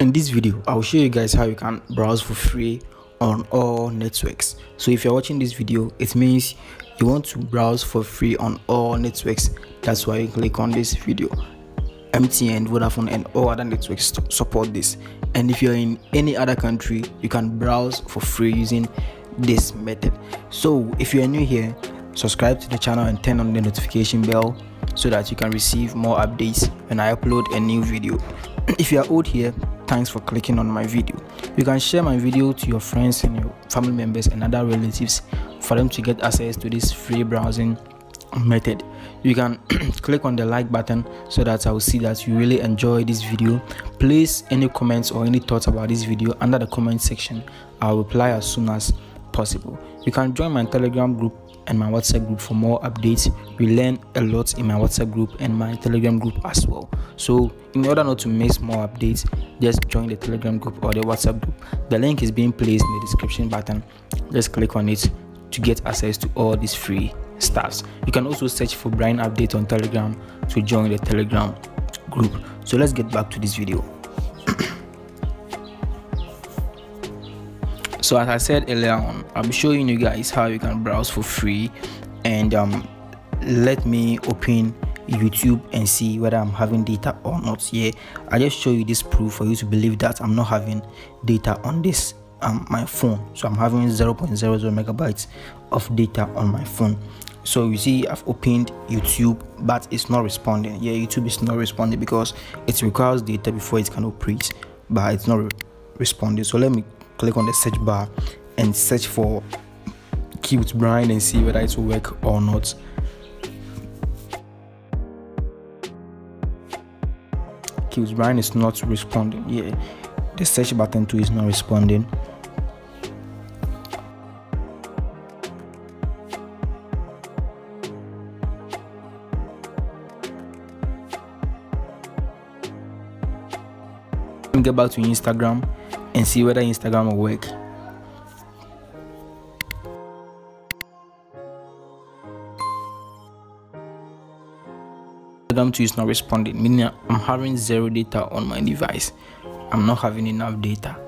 In this video, I'll show you guys how you can browse for free on all networks. So if you're watching this video, it means you want to browse for free on all networks. That's why you click on this video. MTN, Vodafone and all other networks support this, and if you're in any other country, you can browse for free using this method. So if you're new here, subscribe to the channel and turn on the notification bell so that you can receive more updates when I upload a new video. If you are old here, thanks for clicking on my video. You can share my video to your friends and your family members and other relatives for them to get access to this free browsing method. You can click on the like button so that I will see that you really enjoy this video. Place any comments or any thoughts about this video under the comment section. I will reply as soon as possible. You can join my Telegram group and my WhatsApp group for more updates. We learn a lot in my WhatsApp group and my Telegram group as well. So in order not to miss more updates, just join the Telegram group or the WhatsApp group. The link is being placed in the description button. Just click on it to get access to all these free stuffs. You can also search for Bryne update on Telegram to join the Telegram group. So let's get back to this video. So as I said earlier on, I'll be showing you guys how you can browse for free, and let me open YouTube and see whether I'm having data or not. Yeah, I just show you this proof for you to believe that I'm not having data on this my phone. So I'm having 0.00 megabytes of data on my phone. So you see, I've opened YouTube, but it's not responding. Yeah, YouTube is not responding because it requires data before it can operate, but it's not responding. So let me click on the search bar and search for keyword Bryne and see whether it will work or not. Keyword Bryne is not responding. Yeah, the search button too is not responding. Let me get back to Instagram and see whether Instagram will work. Instagram too is not responding, meaning I'm having zero data on my device. I'm not having enough data.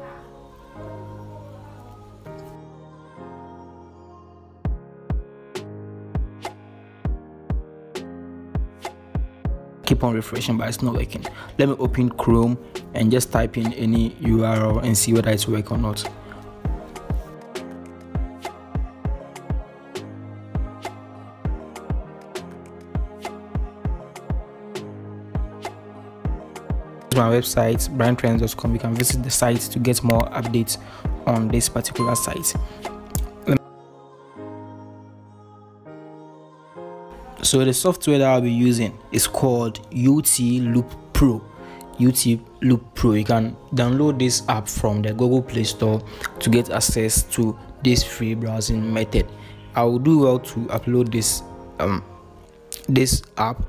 Keep on refreshing, but it's not working. Let me open Chrome and just type in any URL and see whether it's working or not. My website, brynetrendz.com. You can visit the site to get more updates on this particular site. So the software that I'll be using is called UT Loop Pro. UT Loop Pro. You can download this app from the Google Play Store to get access to this free browsing method. I will do well to upload this this app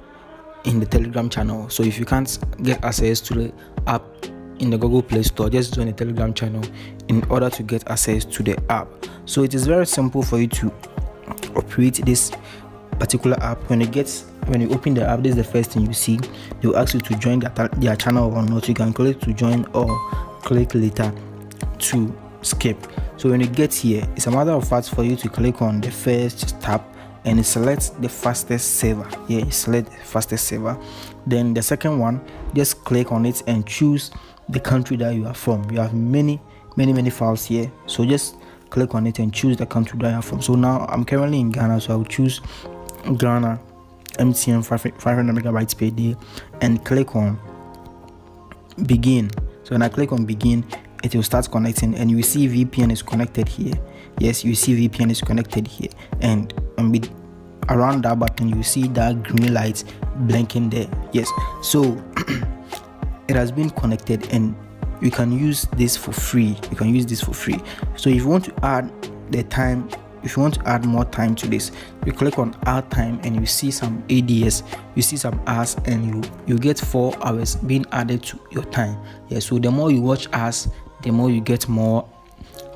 in the Telegram channel. So if you can't get access to the app in the Google Play Store, just join the Telegram channel in order to get access to the app. So it is very simple for you to operate this particular app. When you open the app, this is the first thing you see. They will ask you to join their channel or not. You can click to join or click later to skip. So when you get here, it's a matter of fact for you to click on the first tab and select the fastest server. Yeah, you select the fastest server. Then the second one, just click on it and choose the country that you are from. You have many files here, so just click on it and choose the country that you are from. So now I'm currently in Ghana, so I will choose Ghana, MTN 500 megabytes per day, and click on begin. So when I click on begin, it will start connecting, and you see VPN is connected here. Yes, you see VPN is connected here, and around that button you see that green light blinking there. Yes, so it has been connected, and you can use this for free. You can use this for free. So if you want to add the time, if you want to add more time to this, you click on add time and you see some ads, you see some hours, and you get 4 hours being added to your time. Yeah, so the more you watch hours, the more you get more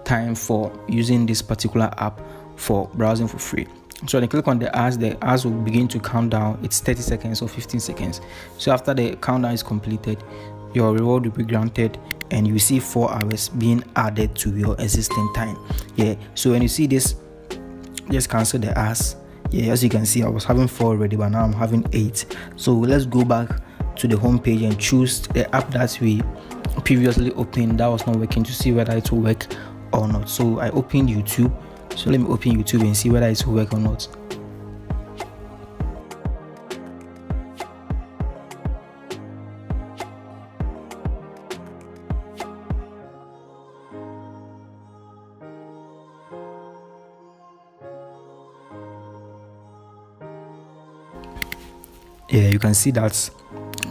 time for using this particular app for browsing for free. So when you click on the hours will begin to count down. It's 30 seconds or 15 seconds. So after the countdown is completed, your reward will be granted and you see 4 hours being added to your existing time. Yeah, so when you see this, just cancel the hours. Yeah, as you can see, I was having 4 already, but now I'm having 8. So let's go back to the home page and choose the app that we previously opened that was not working to see whether it will work or not. So I opened YouTube, so let me open YouTube and see whether it will work or not. Yeah, you can see that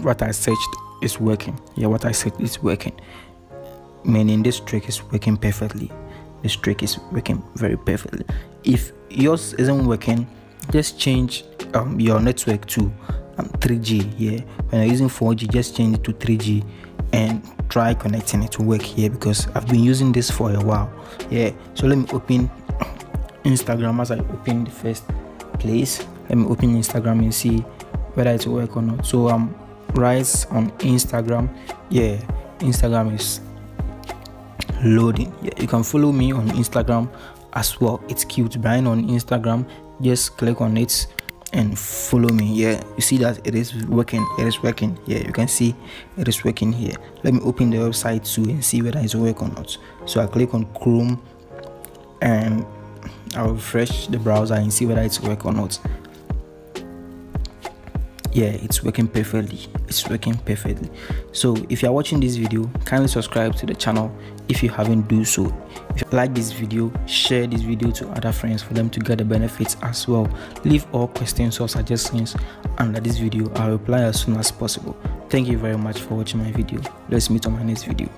what I searched is working. Yeah, what I searched is working, meaning this trick is working perfectly. This trick is working very perfectly. If yours isn't working, just change your network to 3G. yeah, when you're using 4G, just change it to 3G and try connecting it to work here. Yeah, because I've been using this for a while. Yeah, so let me open Instagram. As I open the first place, let me open Instagram and see whether it will work or not. So rise on Instagram. Yeah, Instagram is loading. Yeah, you can follow me on Instagram as well. It's cute Bryne on Instagram. Just click on it and follow me. Yeah, you see that it is working. It is working. Yeah, you can see it is working here. Let me open the website too and see whether it's work or not. So I click on Chrome and I'll refresh the browser and see whether it's work or not. Yeah, it's working perfectly. It's working perfectly. So if you're watching this video, kindly subscribe to the channel if you haven't do so. If you like this video, share this video to other friends for them to get the benefits as well. Leave all questions or suggestions under this video. I'll reply as soon as possible. Thank you very much for watching my video. Let's meet on my next video.